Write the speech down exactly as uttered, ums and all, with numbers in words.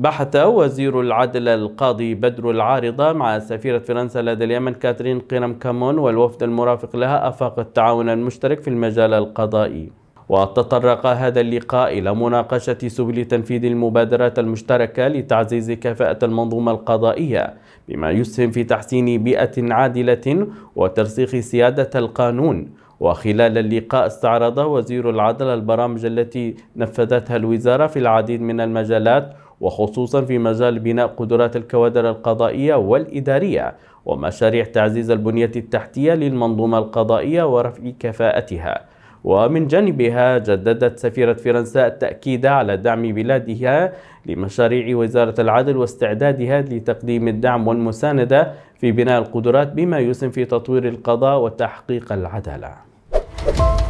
بحث وزير العدل القاضي بدر العارضة مع سفيرة فرنسا لدى اليمن كاترين كيرم كامون والوفد المرافق لها آفاق التعاون المشترك في المجال القضائي. وتطرق هذا اللقاء إلى مناقشة سبل تنفيذ المبادرات المشتركة لتعزيز كفاءة المنظومة القضائية بما يسهم في تحسين بيئة عادلة وترسيخ سيادة القانون. وخلال اللقاء استعرض وزير العدل البرامج التي نفذتها الوزارة في العديد من المجالات وخصوصا في مجال بناء قدرات الكوادر القضائية والإدارية ومشاريع تعزيز البنية التحتية للمنظومة القضائية ورفع كفاءتها. ومن جانبها جددت سفيرة فرنسا التأكيد على دعم بلادها لمشاريع وزارة العدل واستعدادها لتقديم الدعم والمساندة في بناء القدرات بما يسهم في تطوير القضاء وتحقيق العدالة.